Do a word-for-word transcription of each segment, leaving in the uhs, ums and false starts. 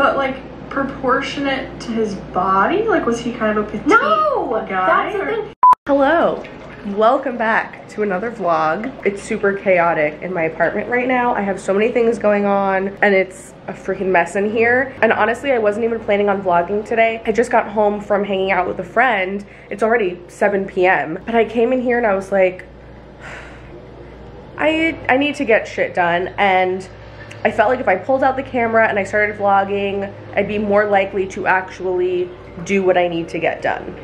But like proportionate to his body? Like, was he kind of a petite no, guy? That's Hello. Welcome back to another vlog. It's super chaotic in my apartment right now. I have so many things going on and it's a freaking mess in here. And honestly, I wasn't even planning on vlogging today. I just got home from hanging out with a friend. It's already seven p m But I came in here and I was like, I, I need to get shit done. And I felt like if I pulled out the camera and I started vlogging, I'd be more likely to actually do what I need to get done.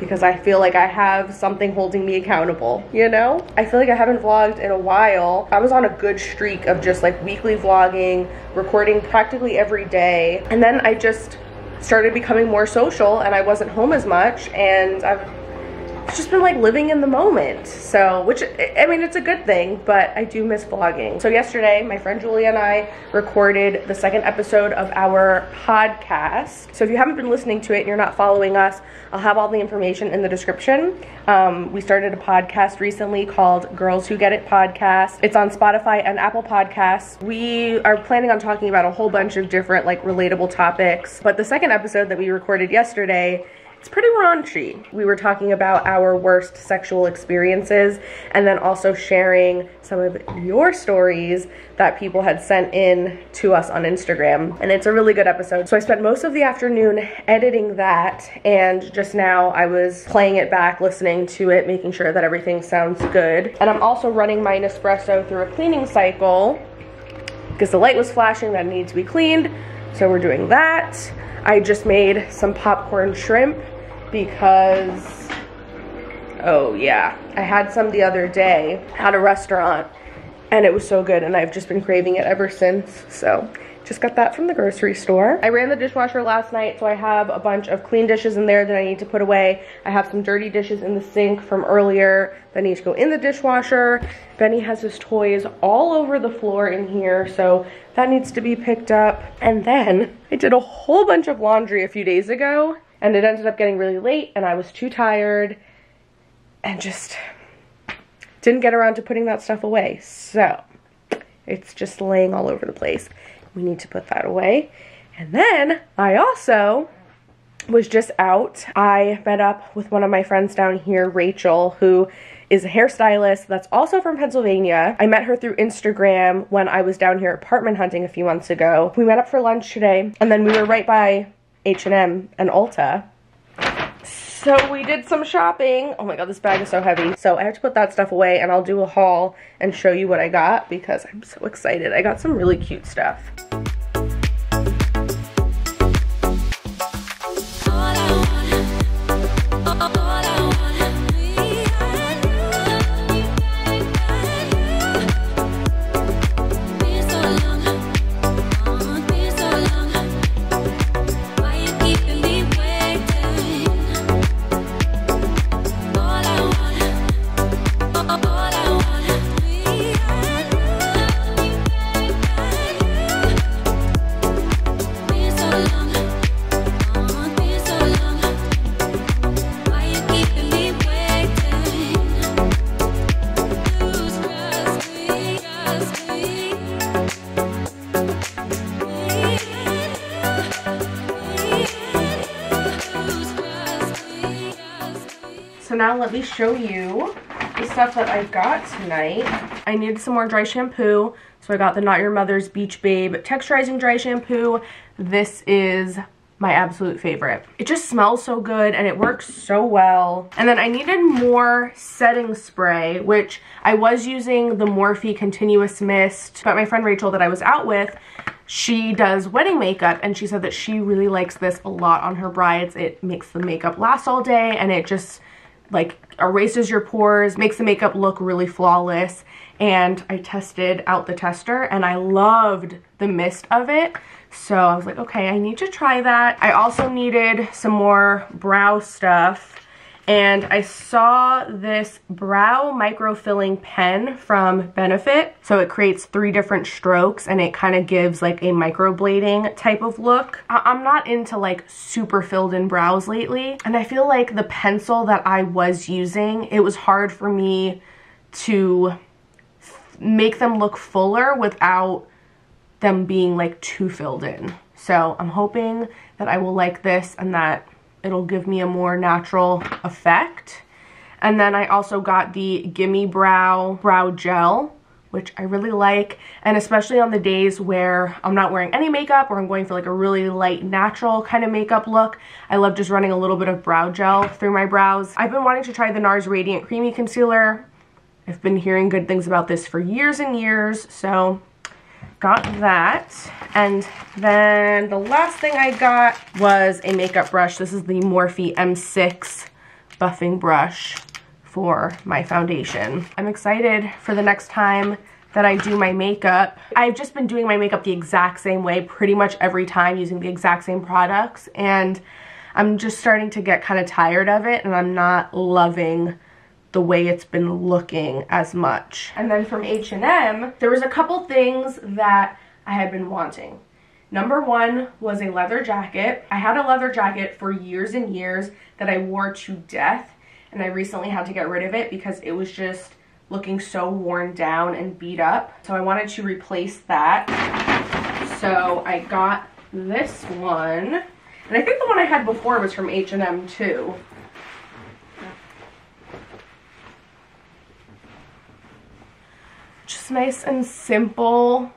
Because I feel like I have something holding me accountable, you know? I feel like I haven't vlogged in a while. I was on a good streak of just like weekly vlogging, recording practically every day. And then I just started becoming more social and I wasn't home as much. And I've just been like living in the moment. So, which, I mean, it's a good thing, but I do miss vlogging. So yesterday, my friend Julia and I recorded the second episode of our podcast. So if you haven't been listening to it and you're not following us, I'll have all the information in the description. Um, we started a podcast recently called Girls Who Get It Podcast. It's on Spotify and Apple Podcasts. We are planning on talking about a whole bunch of different like relatable topics. But the second episode that we recorded yesterday, it's pretty raunchy. We were talking about our worst sexual experiences and then also sharing some of your stories that people had sent in to us on Instagram. And it's a really good episode. So I spent most of the afternoon editing that, and just now I was playing it back, listening to it, making sure that everything sounds good. And I'm also running my Nespresso through a cleaning cycle because the light was flashing that needs to be cleaned. So we're doing that. I just made some popcorn shrimp because, oh yeah, I had some the other day at a restaurant and it was so good and I've just been craving it ever since. So just got that from the grocery store. I ran the dishwasher last night, so I have a bunch of clean dishes in there that I need to put away. I have some dirty dishes in the sink from earlier that need to go in the dishwasher. Benny has his toys all over the floor in here, so that needs to be picked up. And then I did a whole bunch of laundry a few days ago and it ended up getting really late and I was too tired and just didn't get around to putting that stuff away. So it's just laying all over the place. We need to put that away. And then I also was just out. I met up with one of my friends down here, Rachel, who is a hairstylist that's also from Pennsylvania. I met her through Instagram when I was down here apartment hunting a few months ago. We met up for lunch today and then we were right by H and M and Ulta. So we did some shopping. Oh my god, this bag is so heavy. So I have to put that stuff away and I'll do a haul and show you what I got because I'm so excited. I got some really cute stuff. Now let me show you the stuff that I got tonight. I needed some more dry shampoo, so I got the Not Your Mother's Beach Babe Texturizing Dry Shampoo. This is my absolute favorite. It just smells so good and it works so well. And then I needed more setting spray, which I was using the Morphe Continuous Mist, but my friend Rachel that I was out with, she does wedding makeup and she said that she really likes this a lot on her brides. It makes the makeup last all day and it just like erases your pores, makes the makeup look really flawless. And I tested out the tester and I loved the mist of it. So I was like, okay, I need to try that. I also needed some more brow stuff. And I saw this brow microfilling pen from Benefit. So it creates three different strokes and it kind of gives like a microblading type of look. I I'm not into like super filled in brows lately. And I feel like the pencil that I was using, it was hard for me to make them look fuller without them being like too filled in. So I'm hoping that I will like this and that it'll give me a more natural effect. And then I also got the Gimme Brow Brow Gel, which I really like, and especially on the days where I'm not wearing any makeup or I'm going for like a really light natural kind of makeup look, I love just running a little bit of brow gel through my brows. I've been wanting to try the NARS Radiant Creamy Concealer. I've been hearing good things about this for years and years, so got that. And then the last thing I got was a makeup brush. This is the Morphe M six buffing brush for my foundation. I'm excited for the next time that I do my makeup. I've just been doing my makeup the exact same way pretty much every time, using the exact same products, and I'm just starting to get kind of tired of it, and I'm not loving the way it's been looking as much. And then from H and M, there was a couple things that I had been wanting. Number one was a leather jacket. I had a leather jacket for years and years that I wore to death, and I recently had to get rid of it because it was just looking so worn down and beat up. So I wanted to replace that. So I got this one. And I think the one I had before was from H and M too. Just nice and simple.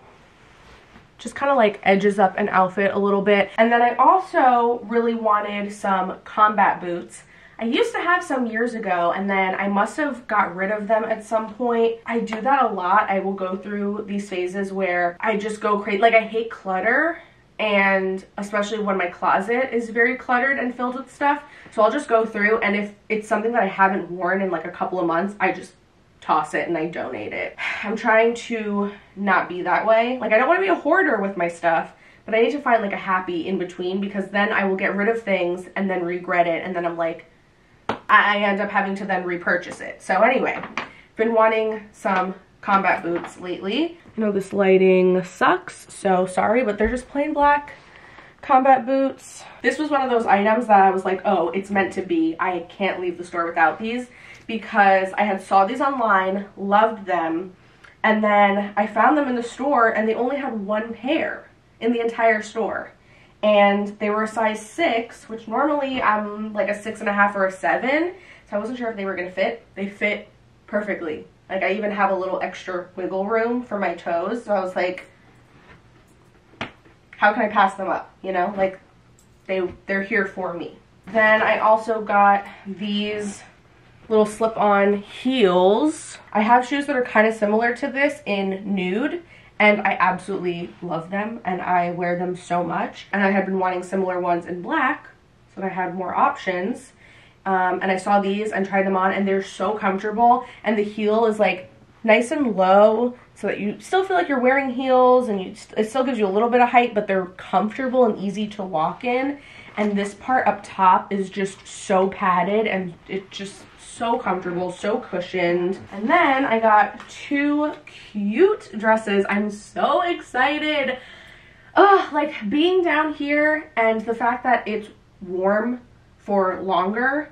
Just kind of like edges up an outfit a little bit. And then I also really wanted some combat boots. I used to have some years ago, and then I must have got rid of them at some point. I do that a lot. I will go through these phases where I just go crazy. Like, I hate clutter, and especially when my closet is very cluttered and filled with stuff. So I'll just go through, and if it's something that I haven't worn in like a couple of months, I just toss it and I donate it. I'm trying to not be that way. Like, I don't want to be a hoarder with my stuff, but I need to find like a happy in between, because then I will get rid of things and then regret it, and then I'm like, I end up having to then repurchase it. So anyway, been wanting some combat boots lately. I know this lighting sucks, so sorry, but they're just plain black combat boots. This was one of those items that I was like, oh, it's meant to be. I can't leave the store without these, because I had saw these online, loved them, and then I found them in the store, and they only had one pair in the entire store. And they were a size six, which normally I'm like a six and a half or a seven, so I wasn't sure if they were gonna fit. They fit perfectly. Like, I even have a little extra wiggle room for my toes, so I was like, how can I pass them up, you know? Like, they, they're here for me. Then I also got these little slip-on heels. I have shoes that are kind of similar to this in nude, and I absolutely love them, and I wear them so much. And I had been wanting similar ones in black, so that I had more options. Um, and I saw these and tried them on, and they're so comfortable. And the heel is like nice and low, so that you still feel like you're wearing heels, and you, it still gives you a little bit of height, but they're comfortable and easy to walk in. And this part up top is just so padded, and it just so comfortable, so cushioned. And then I got two cute dresses. I'm so excited. Oh, like, being down here and the fact that it's warm for longer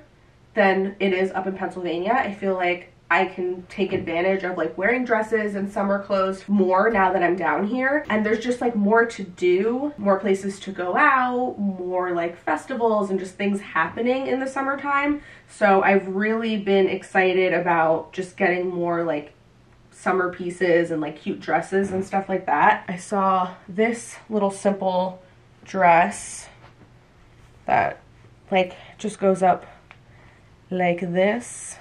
than it is up in Pennsylvania, I feel like I can take advantage of like wearing dresses and summer clothes more now that I'm down here. And there's just like more to do, more places to go out, more like festivals and just things happening in the summertime. So I've really been excited about just getting more like summer pieces and like cute dresses and stuff like that. I saw this little simple dress that like just goes up like this.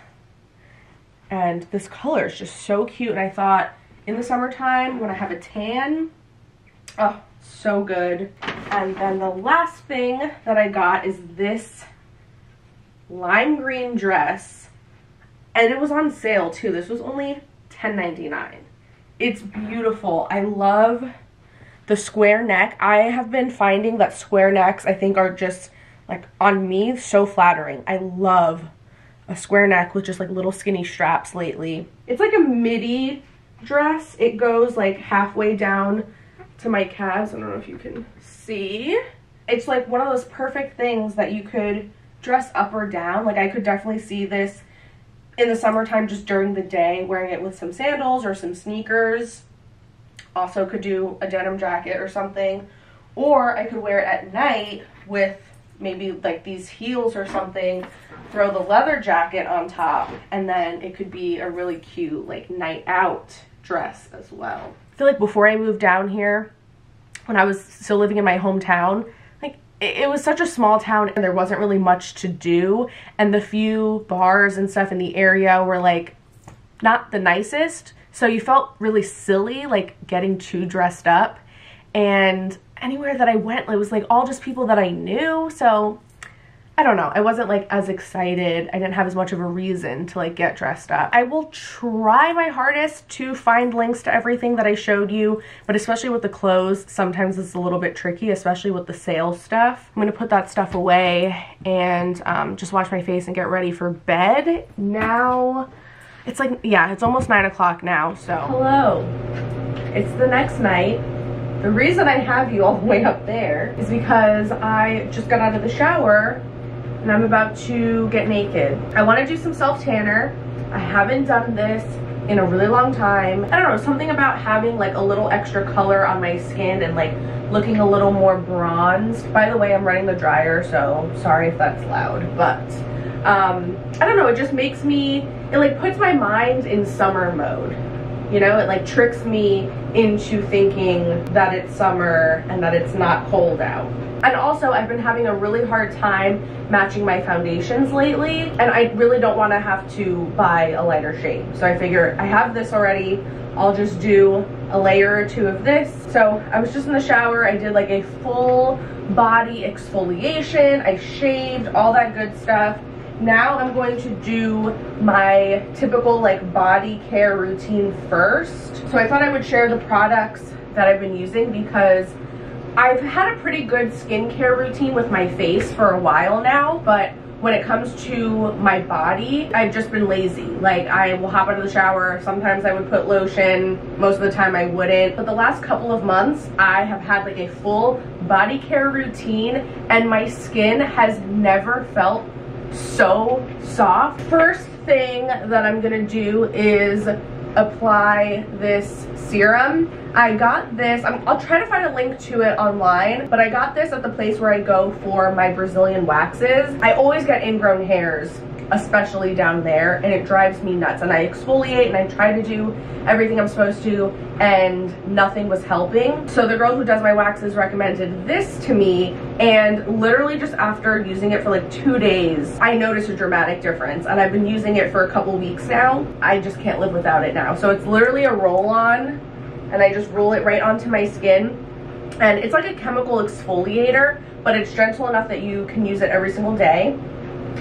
And this color is just so cute. And I thought, in the summertime, when I have a tan, oh, so good. And then the last thing that I got is this lime green dress. And it was on sale, too. This was only ten ninety-nine. It's beautiful. I love the square neck. I have been finding that square necks, I think, are just, like, on me, so flattering. I love a square neck with just like little skinny straps lately. It's like a midi dress. It goes like halfway down to my calves. I don't know if you can see. It's like one of those perfect things that you could dress up or down. Like, I could definitely see this in the summertime just during the day, wearing it with some sandals or some sneakers. Also could do a denim jacket or something. Or I could wear it at night with maybe like these heels or something, throw the leather jacket on top, and then it could be a really cute like night out dress as well. I feel like before I moved down here, when I was still living in my hometown, like it, it was such a small town and there wasn't really much to do, and the few bars and stuff in the area were like not the nicest, so you felt really silly like getting too dressed up. And anywhere that I went, it was like all just people that I knew, so I don't know, I wasn't like as excited. I didn't have as much of a reason to like get dressed up. I will try my hardest to find links to everything that I showed you, but especially with the clothes, sometimes it's a little bit tricky, especially with the sale stuff. I'm gonna put that stuff away and um, just wash my face and get ready for bed. Now, it's like, yeah, it's almost nine o'clock now, so. Hello, it's the next night. The reason I have you all the way up there is because I just got out of the shower and I'm about to get naked. I want to do some self-tanner. I haven't done this in a really long time. I don't know, something about having like a little extra color on my skin and like looking a little more bronzed. By the way, I'm running the dryer, so sorry if that's loud, but um, I don't know, it just makes me, it like puts my mind in summer mode. You know, it like tricks me into thinking that it's summer and that it's not cold out. And also, I've been having a really hard time matching my foundations lately, and I really don't want to have to buy a lighter shade. So I figure I have this already, I'll just do a layer or two of this. So I was just in the shower, I did like a full body exfoliation, I shaved, all that good stuff. Now I'm going to do my typical like body care routine first. So I thought I would share the products that I've been using because I've had a pretty good skincare routine with my face for a while now, but when it comes to my body, I've just been lazy. Like I will hop out of the shower, sometimes I would put lotion, most of the time I wouldn't. But the last couple of months, I have had like a full body care routine and my skin has never felt so soft. First thing that I'm gonna do is apply this serum. I got this, I'm, I'll try to find a link to it online, but I got this at the place where I go for my Brazilian waxes. I always get ingrown hairs, especially down there, and it drives me nuts. And I exfoliate and I try to do everything I'm supposed to and nothing was helping. So the girl who does my waxes recommended this to me, and literally just after using it for like two days, I noticed a dramatic difference, and I've been using it for a couple weeks now. I just can't live without it now. So it's literally a roll-on, and I just roll it right onto my skin. And it's like a chemical exfoliator, but it's gentle enough that you can use it every single day.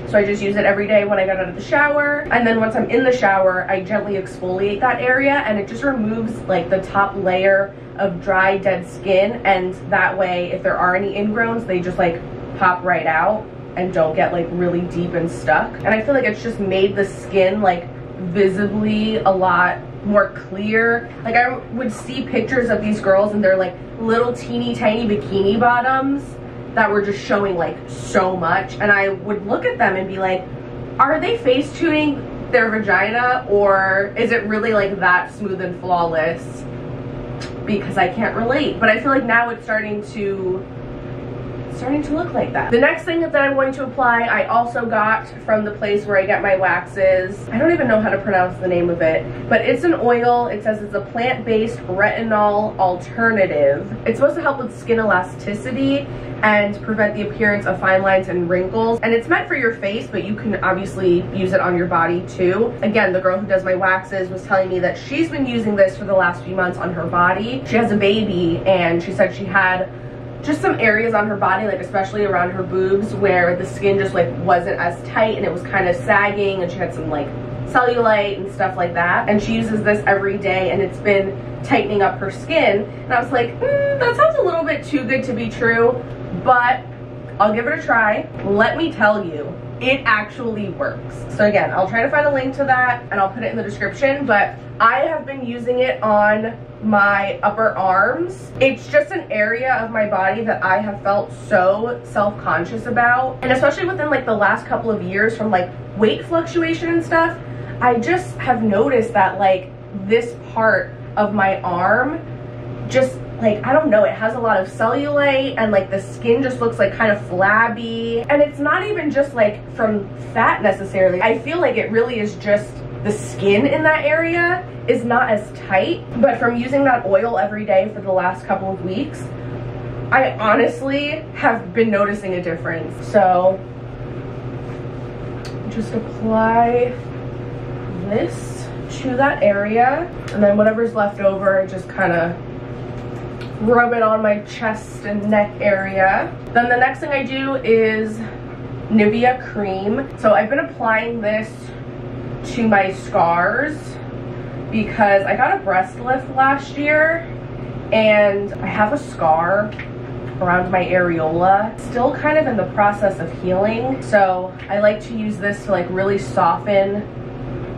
So I just use it every day when I get out of the shower. And then once I'm in the shower, I gently exfoliate that area, and it just removes like the top layer of dry, dead skin. And that way, if there are any ingrowns, they just like pop right out and don't get like really deep and stuck. And I feel like it's just made the skin like visibly a lot more clear. Like I would see pictures of these girls and their like little teeny tiny bikini bottoms that were just showing like so much, and I would look at them and be like, are they face tuning their vagina, or is it really like that smooth and flawless? Because I can't relate, but I feel like now it's starting to starting to look like that. The next thing that I'm going to apply, I also got from the place where I get my waxes. I don't even know how to pronounce the name of it, but it's an oil. It says it's a plant-based retinol alternative. It's supposed to help with skin elasticity and prevent the appearance of fine lines and wrinkles. And it's meant for your face, but you can obviously use it on your body too. Again, the girl who does my waxes was telling me that she's been using this for the last few months on her body. She has a baby, and she said she had just some areas on her body, like especially around her boobs, where the skin just like wasn't as tight and it was kind of sagging, and she had some like cellulite and stuff like that. And she uses this every day, and it's been tightening up her skin. And I was like, mm, that sounds a little bit too good to be true, but I'll give it a try. Let me tell you, it actually works. So again, I'll try to find a link to that and I'll put it in the description, but I have been using it on my upper arms. It's just an area of my body that I have felt so self-conscious about, and especially within like the last couple of years from like weight fluctuation and stuff, I just have noticed that like this part of my arm just like, I don't know, it has a lot of cellulite and like the skin just looks like kind of flabby. And it's not even just like from fat necessarily. I feel like it really is just the skin in that area is not as tight. But from using that oil every day for the last couple of weeks, I honestly have been noticing a difference. So just apply this to that area, and then whatever's left over, just kind of rub it on my chest and neck area. Then the next thing I do is Nivea cream. So I've been applying this to my scars because I got a breast lift last year and I have a scar around my areola, still kind of in the process of healing, so I like to use this to like really soften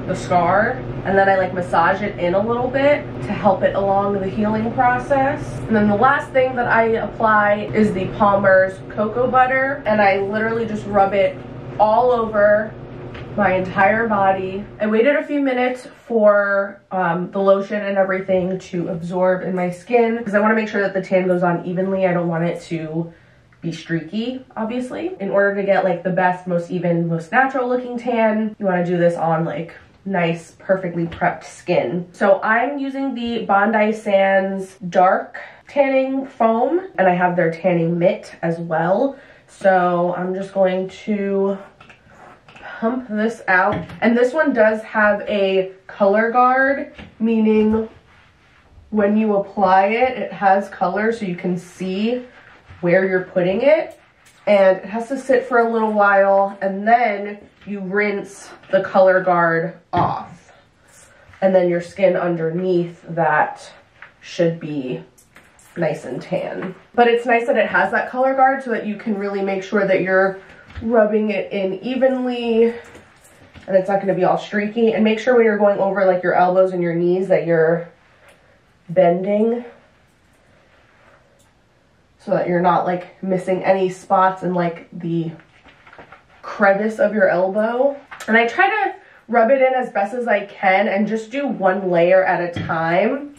the scar, and then I like massage it in a little bit to help it along the healing process. And then the last thing that I apply is the Palmer's Cocoa Butter, and I literally just rub it all over my entire body. I waited a few minutes for um, the lotion and everything to absorb in my skin because I want to make sure that the tan goes on evenly. I don't want it to be streaky, obviously. In order to get like the best, most even, most natural looking tan, you want to do this on like nice, perfectly prepped skin. So I'm using the Bondi Sands Dark Tanning Foam, and I have their tanning mitt as well. So I'm just going to pump this out. And this one does have a color guard, meaning when you apply it, it has color so you can see where you're putting it. And it has to sit for a little while, and then you rinse the color guard off. And then your skin underneath that should be nice and tan. But it's nice that it has that color guard so that you can really make sure that you're rubbing it in evenly and it's not going to be all streaky. And make sure when you're going over like your elbows and your knees that you're bending so that you're not like missing any spots in like the crevice of your elbow. And I try to rub it in as best as I can and just do one layer at a time.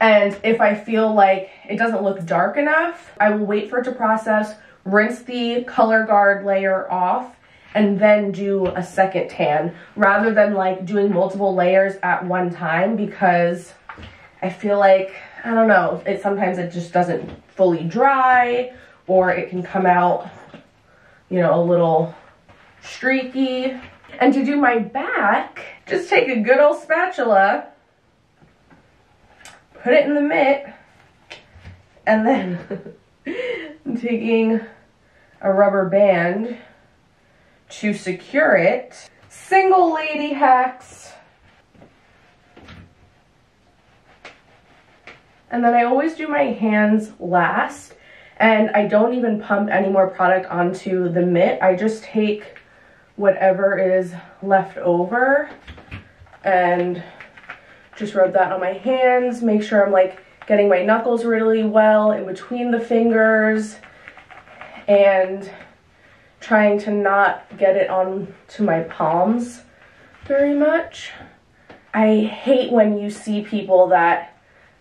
And if I feel like it doesn't look dark enough, I will wait for it to process, rinse the color guard layer off, and then do a second tan rather than like doing multiple layers at one time, because I feel like, I don't know, it sometimes it just doesn't fully dry, or it can come out, you know, a little streaky. And to do my back, just take a good old spatula, put it in the mitt, and then I'm taking a rubber band to secure it. Single lady hacks. And then I always do my hands last, and I don't even pump any more product onto the mitt. I just take whatever is left over and just rub that on my hands. Make sure I'm like getting my knuckles really well in between the fingers and trying to not get it on to my palms very much. I hate when you see people that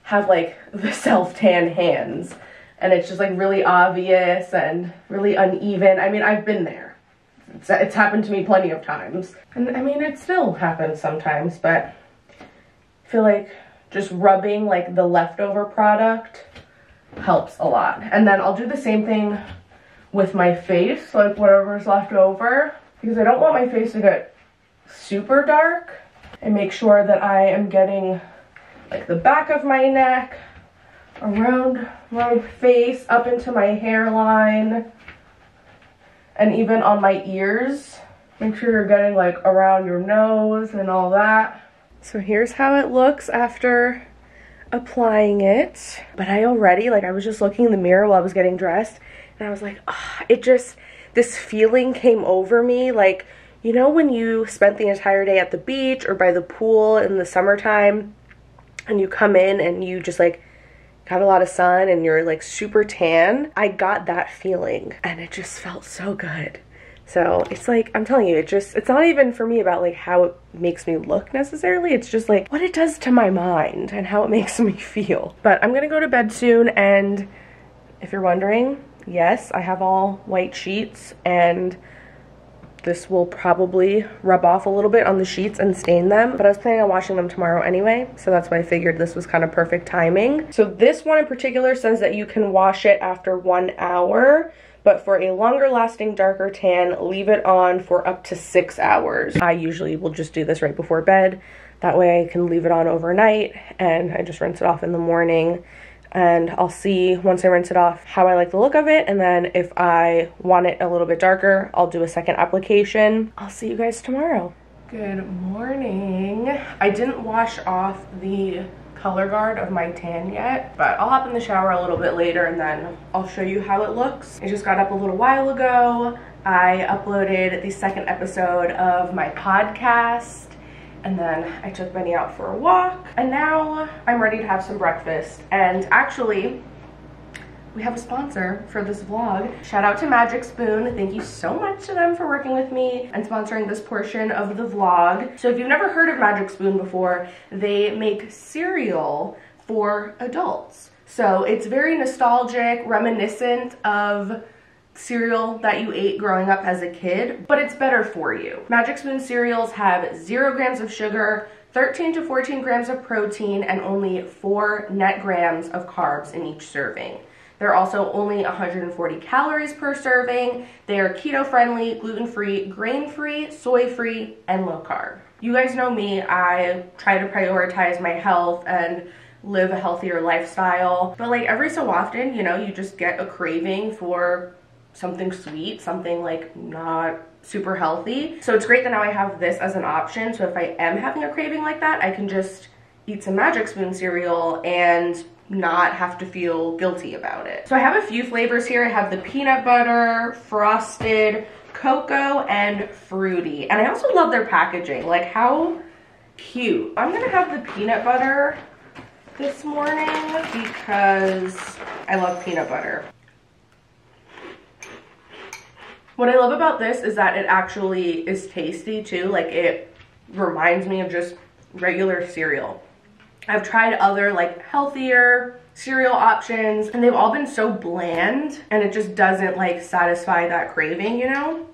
have like the self-tan hands and it's just like really obvious and really uneven. I mean, I've been there. It's, it's happened to me plenty of times. And I mean, it still happens sometimes, but I feel like just rubbing like the leftover product helps a lot. And then I'll do the same thing with my face, like whatever's left over, because I don't want my face to get super dark. And make sure that I am getting like the back of my neck, around my face, up into my hairline, and even on my ears. Make sure you're getting like around your nose and all that. So here's how it looks after applying it. But I already, like I was just looking in the mirror while I was getting dressed, and I was like, oh, it just, this feeling came over me. Like, you know when you spent the entire day at the beach or by the pool in the summertime, and you come in and you just like got a lot of sun and you're like super tan? I got that feeling, and it just felt so good So it's like, I'm telling you, it just, it's not even for me about like how it makes me look necessarily. It's just like what it does to my mind and how it makes me feel. But I'm gonna go to bed soon, and if you're wondering, yes, I have all white sheets, and this will probably rub off a little bit on the sheets and stain them, but I was planning on washing them tomorrow anyway, so that's why I figured this was kind of perfect timing. So this one in particular says that you can wash it after one hour, but for a longer lasting darker tan, leave it on for up to six hours. I usually will just do this right before bed. That way I can leave it on overnight, and I just rinse it off in the morning. And I'll see once I rinse it off how I like the look of it, and then if I want it a little bit darker, I'll do a second application. I'll see you guys tomorrow. Good morning. I didn't wash off the color guard of my tan yet, but I'll hop in the shower a little bit later and then I'll show you how it looks. I just got up a little while ago. I uploaded the second episode of my podcast, and then I took Benny out for a walk, and now I'm ready to have some breakfast. And actually, we have a sponsor for this vlog. Shout out to Magic Spoon. Thank you so much to them for working with me and sponsoring this portion of the vlog. So if you've never heard of Magic Spoon before, they make cereal for adults. So it's very nostalgic, reminiscent of cereal that you ate growing up as a kid, but it's better for you. Magic Spoon cereals have zero grams of sugar, thirteen to fourteen grams of protein, and only four net grams of carbs in each serving. They're also only one hundred forty calories per serving. They are keto friendly, gluten free, grain free, soy free, and low carb. You guys know me, I try to prioritize my health and live a healthier lifestyle, but like every so often, you know, you just get a craving for something sweet, something like not super healthy. So it's great that now I have this as an option. So if I am having a craving like that, I can just eat some Magic Spoon cereal and not have to feel guilty about it. So I have a few flavors here. I have the peanut butter, frosted, cocoa, and fruity. And I also love their packaging, like how cute. I'm gonna have the peanut butter this morning because I love peanut butter. What I love about this is that it actually is tasty too. Like it reminds me of just regular cereal. I've tried other like healthier cereal options and they've all been so bland, and it just doesn't like satisfy that craving, you know?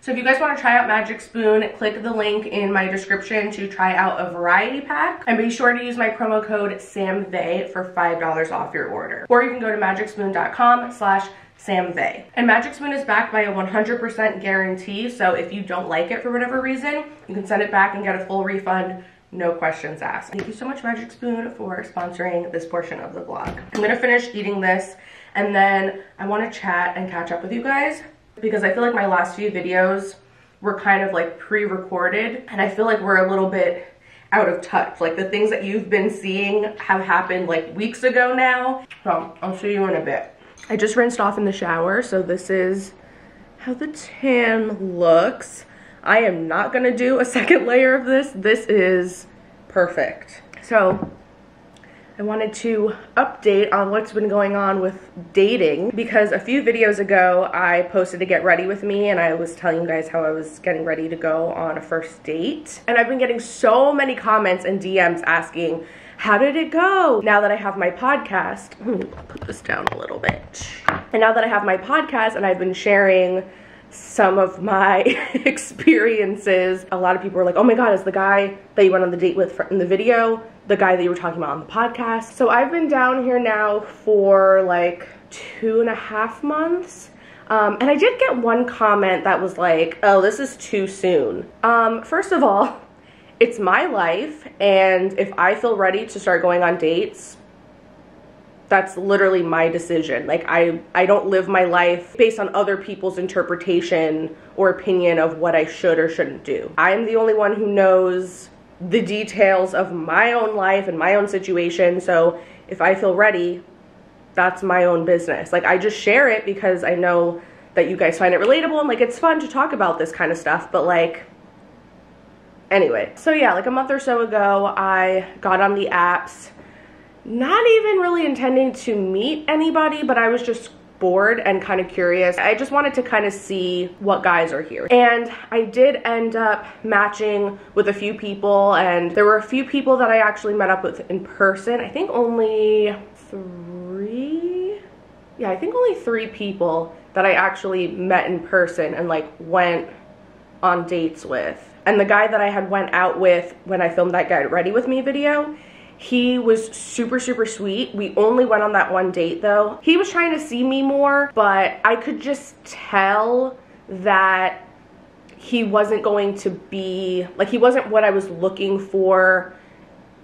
So if you guys want to try out Magic Spoon, click the link in my description to try out a variety pack, and be sure to use my promo code Sam Vay for five dollars off your order. Or you can go to magic spoon dot com slash Sam Vay. And Magic Spoon is backed by a one hundred percent guarantee, so if you don't like it for whatever reason, you can send it back and get a full refund, no questions asked. Thank you so much, Magic Spoon, for sponsoring this portion of the vlog. I'm gonna finish eating this, and then I wanna chat and catch up with you guys, because I feel like my last few videos were kind of like pre-recorded, and I feel like we're a little bit out of touch. Like the things that you've been seeing have happened like weeks ago now. So I'll see you in a bit. I just rinsed off in the shower, so this is how the tan looks. I am not gonna do a second layer of this. This is perfect. So I wanted to update on what's been going on with dating, because a few videos ago I posted a get ready with me and I was telling you guys how I was getting ready to go on a first date, and I've been getting so many comments and D Ms asking, how did it go? Now that I have my podcast, I'll put this down a little bit. And now that I have my podcast and I've been sharing some of my experiences, a lot of people are like, oh my God, is the guy that you went on the date with in the video the guy that you were talking about on the podcast? So I've been down here now for like two and a half months. Um, and I did get one comment that was like, oh, this is too soon. Um, first of all, it's my life, and if I feel ready to start going on dates, that's literally my decision. Like I, I don't live my life based on other people's interpretation or opinion of what I should or shouldn't do. I'm the only one who knows the details of my own life and my own situation, so if I feel ready, that's my own business. Like I just share it because I know that you guys find it relatable, and like it's fun to talk about this kind of stuff, but like, anyway, so yeah, like a month or so ago, I got on the apps, not even really intending to meet anybody, but I was just bored and kind of curious. I just wanted to kind of see what guys are here. And I did end up matching with a few people, and there were a few people that I actually met up with in person. I think only three, yeah, I think only three people that I actually met in person and like went on dates with. And the guy that I had went out with when I filmed that Get Ready With Me video, he was super, super sweet. We only went on that one date though. He was trying to see me more, but I could just tell that he wasn't going to be, like he wasn't what I was looking for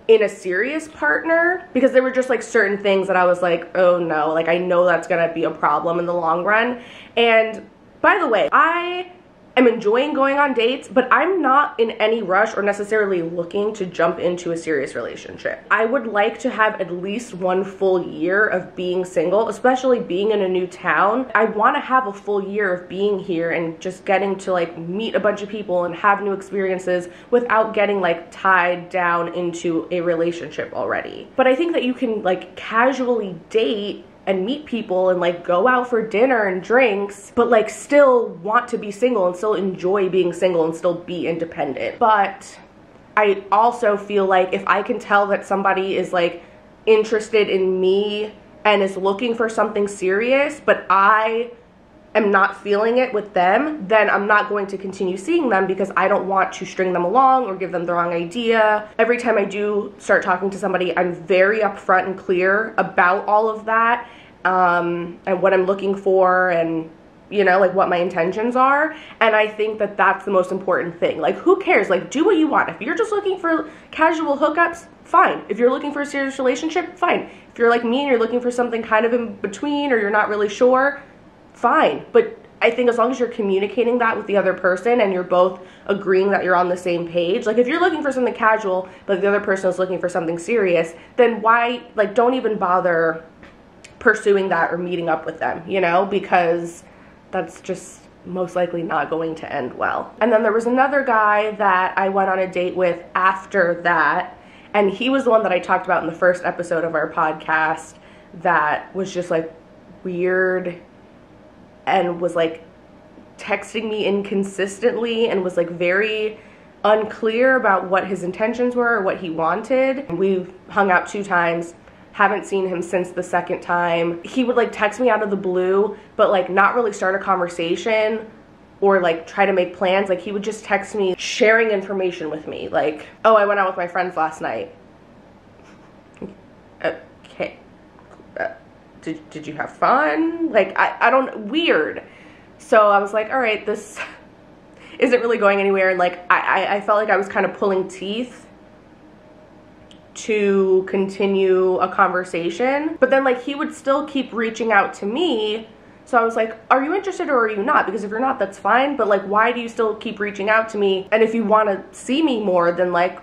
in a serious partner, because there were just like certain things that I was like, oh no, like I know that's gonna be a problem in the long run. And by the way, I I'm enjoying going on dates, but I'm not in any rush or necessarily looking to jump into a serious relationship. I would like to have at least one full year of being single, especially being in a new town. I want to have a full year of being here and just getting to like meet a bunch of people and have new experiences without getting like tied down into a relationship already. But I think that you can like casually date and meet people and like go out for dinner and drinks, but like still want to be single and still enjoy being single and still be independent. But I also feel like if I can tell that somebody is like interested in me and is looking for something serious, but I am not feeling it with them, then I'm not going to continue seeing them, because I don't want to string them along or give them the wrong idea. Every time I do start talking to somebody, I'm very upfront and clear about all of that, um, and what I'm looking for, and you know, like what my intentions are. And I think that that's the most important thing. Like, who cares? Like, do what you want. If you're just looking for casual hookups, fine. If you're looking for a serious relationship, fine. If you're like me and you're looking for something kind of in between, or you're not really sure, fine. But I think as long as you're communicating that with the other person and you're both agreeing that you're on the same page, like if you're looking for something casual but the other person is looking for something serious, then why, like, don't even bother pursuing that or meeting up with them, you know, because that's just most likely not going to end well. And then there was another guy that I went on a date with after that, and he was the one that I talked about in the first episode of our podcast that was just like weird and was like texting me inconsistently and was like very unclear about what his intentions were or what he wanted. We've hung out two times, haven't seen him since the second time. He would like text me out of the blue, but like not really start a conversation or like try to make plans. Like he would just text me sharing information with me. Like, oh, I went out with my friends last night. Okay. Uh, Did, did you have fun? Like, I, I don't, weird. So I was like, all right, this isn't really going anywhere. And like, I, I, I felt like I was kind of pulling teeth to continue a conversation. But then like, he would still keep reaching out to me. So I was like, are you interested or are you not? Because if you're not, that's fine. But like, why do you still keep reaching out to me? And if you want to see me more, then like,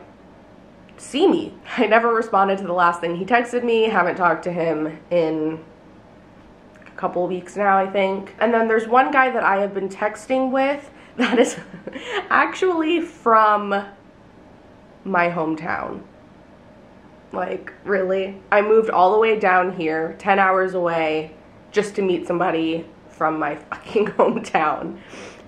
see me. I never responded to the last thing he texted me. Haven't talked to him in couple weeks now, I think. And then there's one guy that I have been texting with that is actually from my hometown. Like, really? I moved all the way down here, ten hours away, just to meet somebody from my fucking hometown.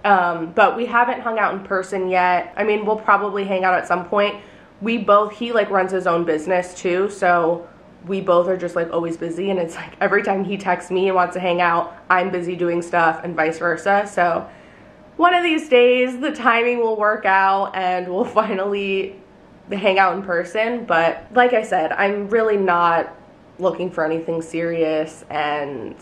Um, but we haven't hung out in person yet. I mean, we'll probably hang out at some point. We both, he like runs his own business too, so we both are just like always busy, and it's like every time he texts me and wants to hang out, I'm busy doing stuff and vice versa. So one of these days the timing will work out and we'll finally hang out in person. But like I said, I'm really not looking for anything serious, and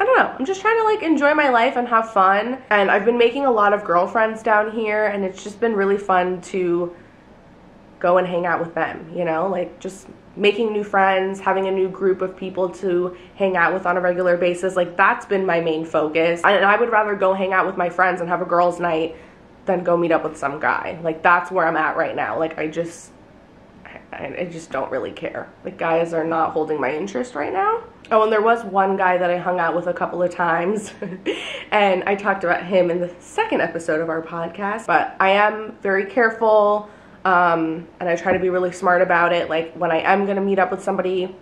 I don't know, I'm just trying to like enjoy my life and have fun. And I've been making a lot of girlfriends down here, and it's just been really fun to go and hang out with them, you know, like just making new friends, having a new group of people to hang out with on a regular basis. Like, that's been my main focus. And I would rather go hang out with my friends and have a girls' night than go meet up with some guy. Like, that's where I'm at right now. Like, I just, I, I just don't really care. Like, guys are not holding my interest right now. Oh, and there was one guy that I hung out with a couple of times, and I talked about him in the second episode of our podcast, but I am very careful. Um, and I try to be really smart about it. Like, when I am gonna meet up with somebody,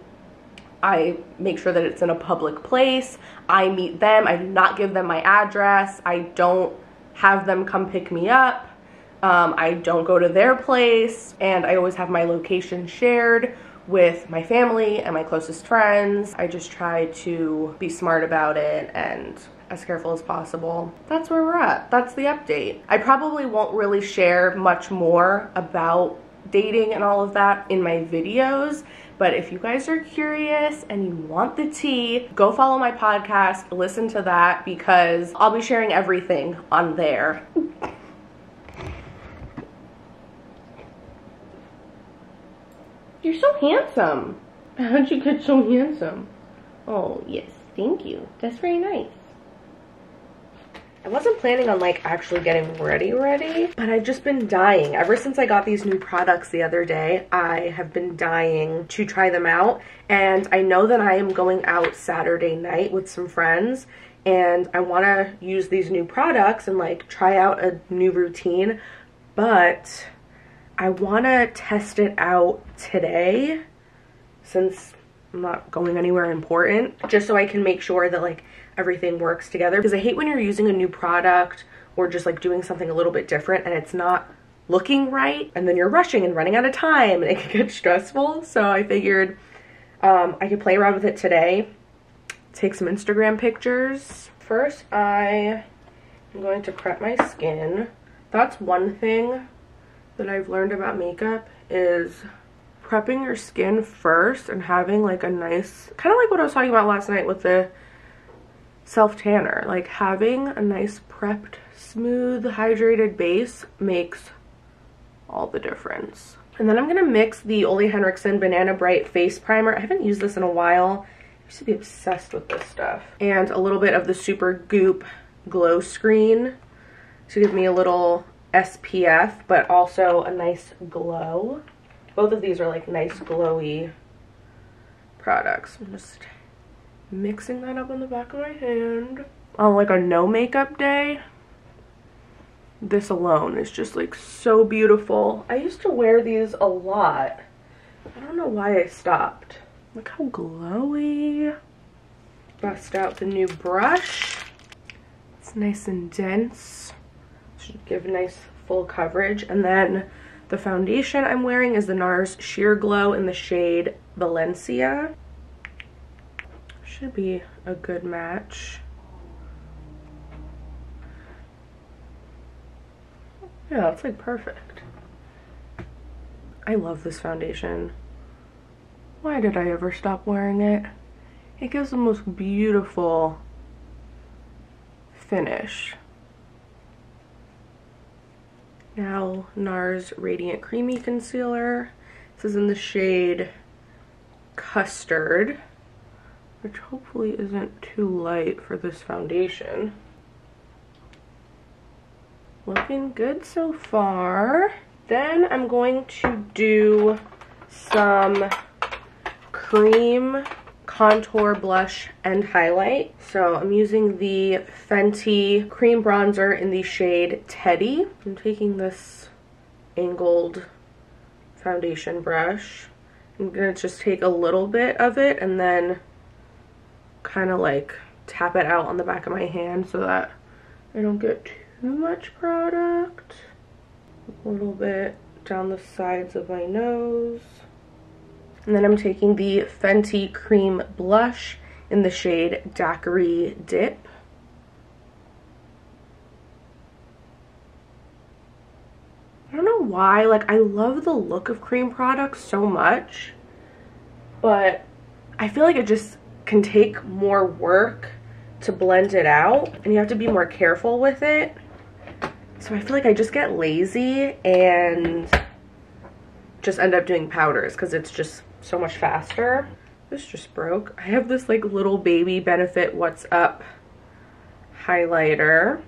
I make sure that it's in a public place. I meet them. I do not give them my address. I don't have them come pick me up. Um, I don't go to their place, and I always have my location shared with my family and my closest friends. I just try to be smart about it and as careful as possible. That's where we're at. That's the update. I probably won't really share much more about dating and all of that in my videos, but if you guys are curious and you want the tea, go follow my podcast, listen to that, because I'll be sharing everything on there. You're so handsome. How'd you get so handsome? Oh, yes, thank you. That's very nice. I wasn't planning on like actually getting ready ready, but I've just been dying. Ever since I got these new products the other day, I have been dying to try them out. And I know that I am going out Saturday night with some friends, and I want to use these new products and like try out a new routine, but I want to test it out today since I'm not going anywhere important, just so I can make sure that like everything works together, because I hate when you're using a new product or just like doing something a little bit different and it's not looking right, and then you're rushing and running out of time and it can get stressful. So I figured um, I could play around with it today, take some Instagram pictures. First, I am going to prep my skin. That's one thing that I've learned about makeup, is prepping your skin first and having like a nice, kind of like what I was talking about last night with the self-tanner, like having a nice prepped, smooth, hydrated base makes all the difference. And then I'm gonna mix the Ole Henriksen Banana Bright Face Primer. I haven't used this in a while. I used to be obsessed with this stuff. And a little bit of the Super Goop Glow Screen to give me a little S P F, but also a nice glow. Both of these are like nice glowy products. I'm just mixing that up on the back of my hand. On like a no makeup day, this alone is just like so beautiful. I used to wear these a lot. I don't know why I stopped. Look how glowy. Bust out the new brush. It's nice and dense. Should give nice full coverage. And then the foundation I'm wearing is the NARS Sheer Glow in the shade Valencia. Should be a good match. Yeah, that's like perfect. I love this foundation. Why did I ever stop wearing it? It gives the most beautiful finish. Now, NARS Radiant Creamy Concealer. This is in the shade Custard, which hopefully isn't too light for this foundation. Looking good so far. Then I'm going to do some cream, contour, blush, and highlight. So I'm using the Fenty cream bronzer in the shade Teddy. I'm taking this angled foundation brush. I'm gonna just take a little bit of it and then kind of like tap it out on the back of my hand so that I don't get too much product. A little bit down the sides of my nose. And then I'm taking the Fenty cream blush in the shade Daiquiri Dip. I don't know why, like I love the look of cream products so much, but I feel like it just can take more work to blend it out, and you have to be more careful with it. So I feel like I just get lazy and just end up doing powders because it's just so much faster. This just broke. I have this like little baby Benefit What's Up highlighter.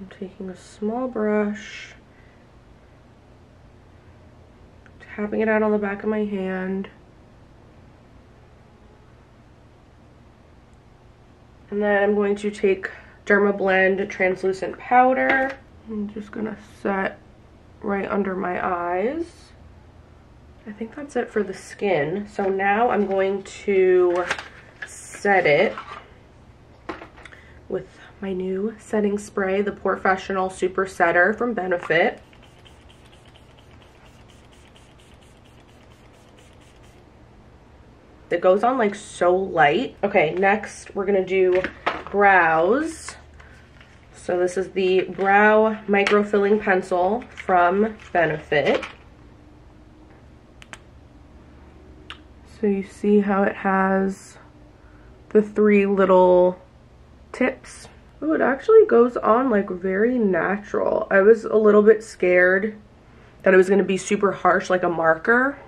I'm taking a small brush, tapping it out on the back of my hand. And then I'm going to take Dermablend translucent powder. I'm just gonna set right under my eyes. I think that's it for the skin. So now I'm going to set it with my new setting spray, the Porefessional Super Setter from Benefit. It goes on like so light. Okay, next we're gonna do brows. So this is the Brow Microfilling Pencil from Benefit. So you see how it has the three little tips. Oh, it actually goes on like very natural. I was a little bit scared that it was gonna be super harsh like a marker.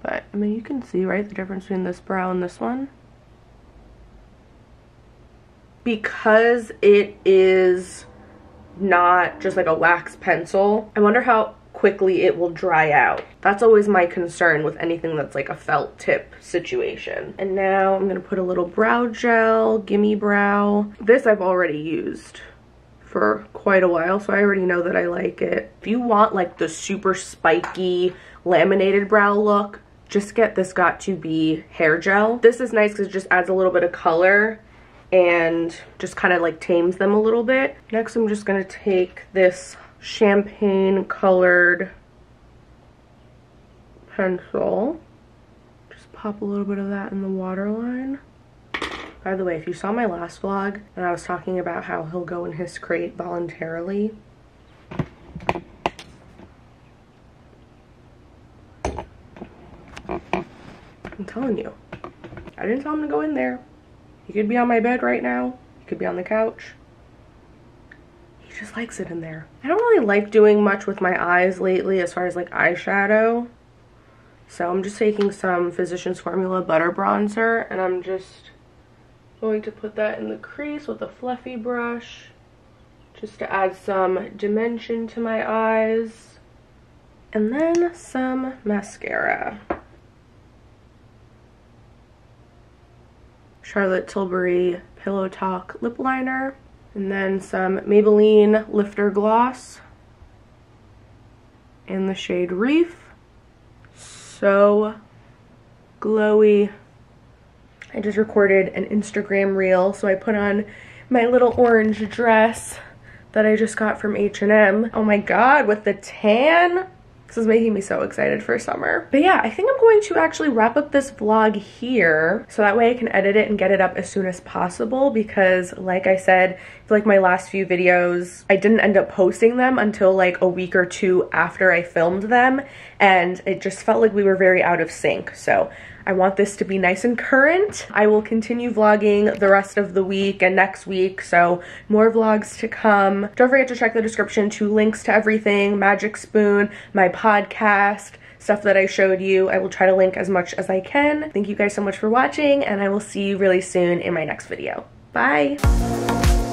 But, I mean, you can see, right, the difference between this brow and this one. Because it is not just like a wax pencil, I wonder how quickly it will dry out. That's always my concern with anything that's like a felt tip situation. And now I'm going to put a little brow gel, Gimme Brow. This I've already used for quite a while, so I already know that I like it. If you want like the super spiky laminated brow look, just get this Got To Be hair gel. This is nice because it just adds a little bit of color and just kind of like tames them a little bit. Next, I'm just going to take this champagne colored pencil. Just pop a little bit of that in the waterline. By the way, if you saw my last vlog and I was talking about how he'll go in his crate voluntarily, I'm telling you, I didn't tell him to go in there. He could be on my bed right now. He could be on the couch. He just likes it in there. I don't really like doing much with my eyes lately as far as like eyeshadow. So I'm just taking some Physician's Formula Butter Bronzer and I'm just going to put that in the crease with a fluffy brush just to add some dimension to my eyes. And then some mascara. Charlotte Tilbury Pillow Talk lip liner, and then some Maybelline Lifter Gloss in the shade Reef. So glowy. I just recorded an Instagram reel, so I put on my little orange dress that I just got from H and M. Oh my god, with the tan! This is making me so excited for summer. But yeah, I think I'm going to actually wrap up this vlog here so that way I can edit it and get it up as soon as possible, because like I said, I feel like my last few videos, I didn't end up posting them until like a week or two after I filmed them, and it just felt like we were very out of sync. So I want this to be nice and current. I will continue vlogging the rest of the week and next week, so more vlogs to come. Don't forget to check the description to links to everything, Magic Spoon, my podcast, stuff that I showed you. I will try to link as much as I can. Thank you guys so much for watching, and I will see you really soon in my next video. Bye!